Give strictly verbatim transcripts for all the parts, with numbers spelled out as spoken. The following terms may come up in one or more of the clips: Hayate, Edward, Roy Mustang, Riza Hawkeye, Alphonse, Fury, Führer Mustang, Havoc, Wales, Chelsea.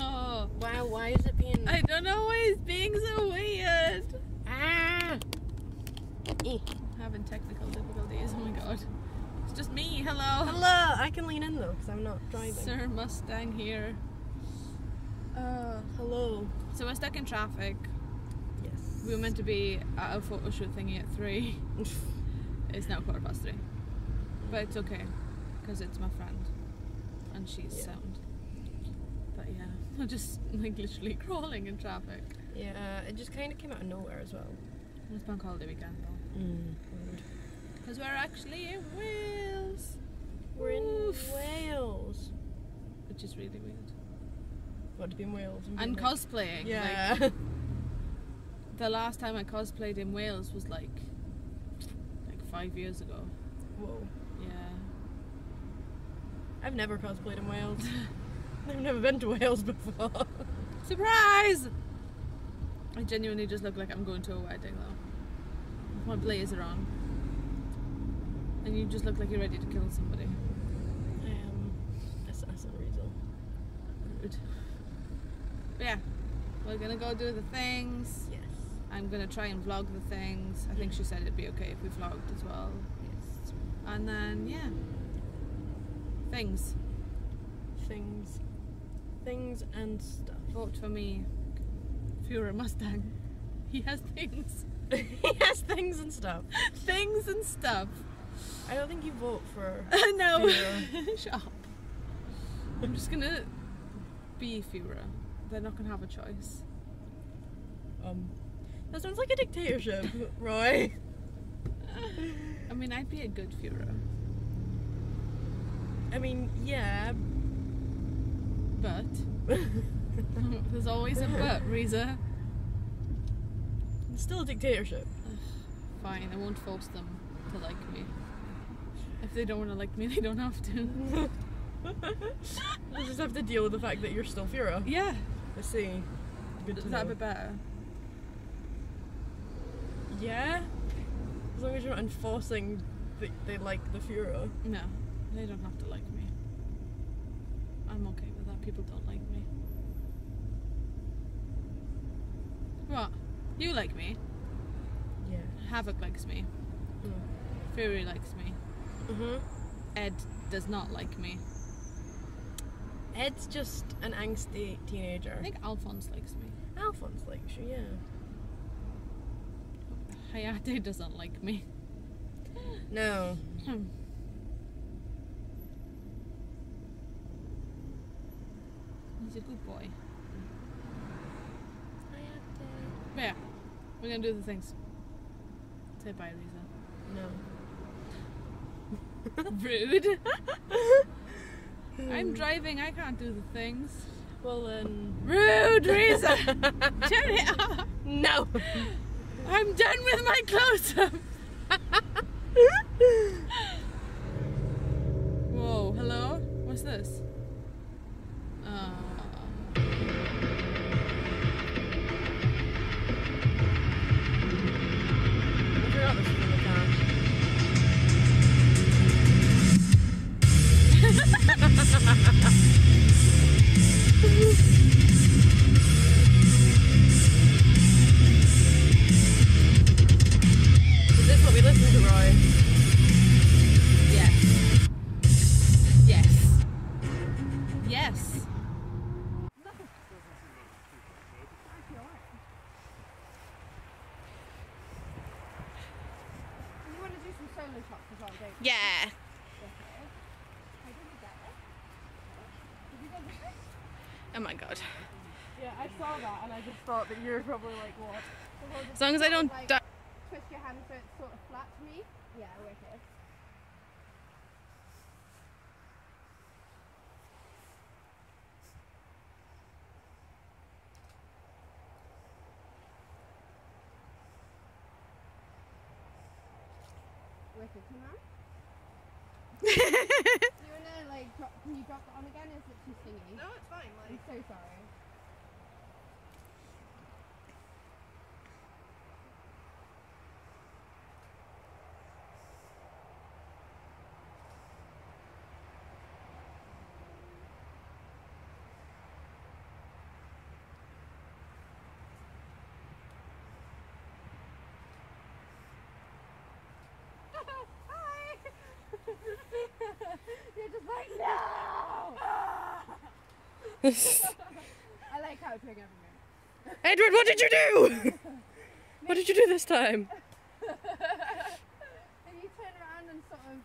Oh. Wow, why is it being... I don't know why it's being so weird. Ah! Eek. Having technical difficulties, oh my god. It's just me, hello. Hello! I can lean in though, because I'm not driving. Sir Mustang here. Uh, hello. So we're stuck in traffic. Yes. We were meant to be at a photo shoot thingy at three. It's now quarter past three. But it's okay, because it's my friend. And she's yeah. sound. But yeah, we're just like literally crawling in traffic. Yeah, it just kind of came out of nowhere as well. It's bank holiday weekend though. Mm. Because we're actually in Wales. We're Oof. in Wales. Which is really weird. What, to be in Wales? And, and like, cosplaying. Yeah. Like, the last time I cosplayed in Wales was like, like five years ago. Whoa. Yeah. I've never cosplayed in Wales. I've never been to Wales before. Surprise! I genuinely just look like I'm going to a wedding though. With my blazer on. And you just look like you're ready to kill somebody. I am Assassin Riza. Rude. But yeah, we're gonna go do the things. Yes. I'm gonna try and vlog the things. I think she said it'd be okay if we vlogged as well. Yes. And then, yeah. Things. Things. Things and stuff. Vote for me. Führer Mustang. He has things. He has things and stuff. Things and stuff. I don't think you vote for No. Führer. Shut up. I'm just gonna be Führer. They're not gonna have a choice. Um. That sounds like a dictatorship, Roy. I mean, I'd be a good Führer. I mean, yeah. But. There's always a but, Riza. It's still a dictatorship. Ugh, fine, I won't force them to like me. If they don't want to like me, they don't have to. They just have to deal with the fact that you're still Führer. Yeah. I see. Good to Is that know. a bit better? Yeah. As long as you're not enforcing that they like the Führer. No, they don't have to like me. I'm okay with that. People don't like me. What? You like me? Yeah. Havoc likes me. Mm. Fury likes me. Mhm. Ed does not like me. Ed's just an angsty teenager. I think Alphonse likes me. Alphonse likes you, yeah. Hayate doesn't like me. No. He's a good boy. But yeah, we're gonna do the things. Say bye, Riza. No. Rude. I'm driving, I can't do the things. Well then. Rude, Riza! Turn it off! No! I'm done with my close-up! Whoa, hello? What's this? Uh... Yeah. Oh my god. Yeah, I saw that and I just thought that you were probably like, what? As long as I don't like, twist your hand so it's sort of flat to me. Yeah, we're okay. Wicked, can I? You wanna like drop, can you drop it on again? Is it too stingy? No, it's fine. Like, I'm so sorry. You're just like, no! I like how I pick up again. Edward, what did you do? What did you do this time? If you turn around and sort of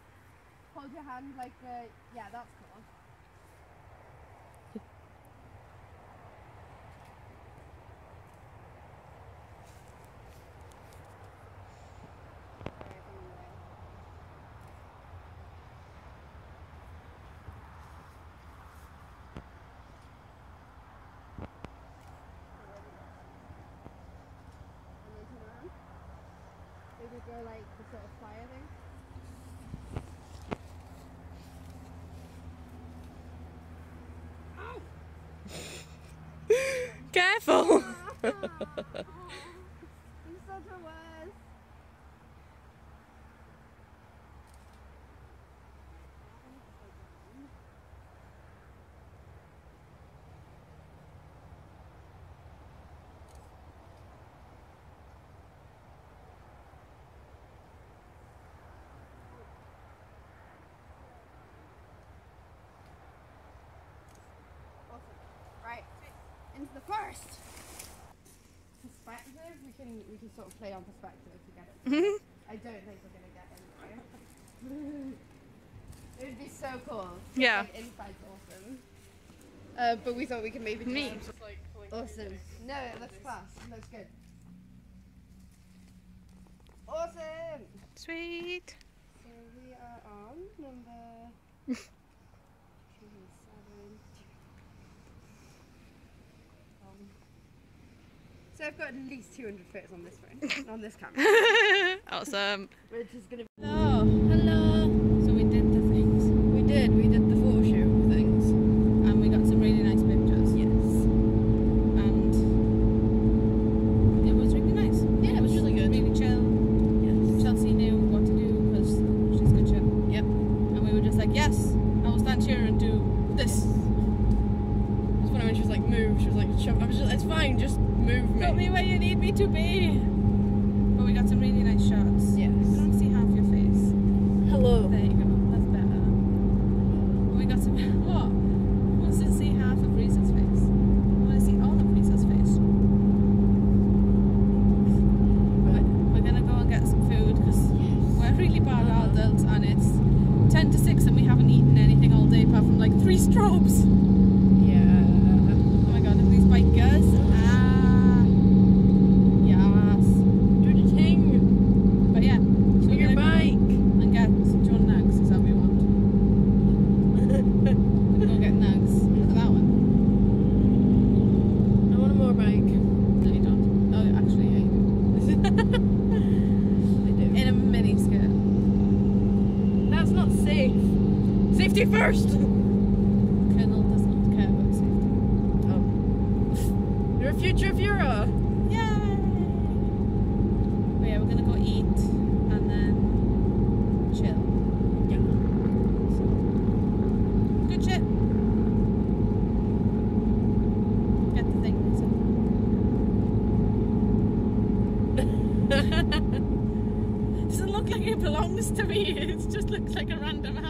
hold your hand like the, yeah, that's cool. Or like the sort of fire thing. Ow! Careful! I'm such a worst. The first perspective, we can we can sort of play on perspective together. Mm-hmm. I don't think we're gonna get anywhere. It would be so cool. Yeah. Like, inside's awesome. Uh, but we thought we could maybe do it. Just like awesome. No, it looks fast. It looks good. Awesome. Sweet. So we are on number. So I've got at least two hundred fits on this phone, on this camera. Awesome. Which is gonna be. Hello, hello. So we did the things. We did. We did the photo shoot things, and we got some really nice pictures. Yes. And it was really nice. Yeah, it was really good. Really chill. Yes. Chelsea knew what to do because she's good shit. Yep. And we were just like, yes, I will stand here and do this. Just when I mean, she was like, move. She was like, shove. I was just, it's fine. Just. Move me. Put me where you need me to be. But we got some really nice shots. Yes. I don't see half your face. Hello. There you go. That's better. But we got some. What? I want to see half of Riza's face. I want to see all of Riza's face. But we're gonna go and get some food because yes. We're really bad adults and it's ten to six and we haven't eaten anything all day apart from like three strobes. Yeah. Oh my god! Look at these bikers. First! Colonel does not care about safety. Oh. You're a future Führer! Yay! But yeah, we're gonna go eat and then chill. Yeah. So, good shit! Get the thing. Doesn't look like it belongs to me, it just looks like a random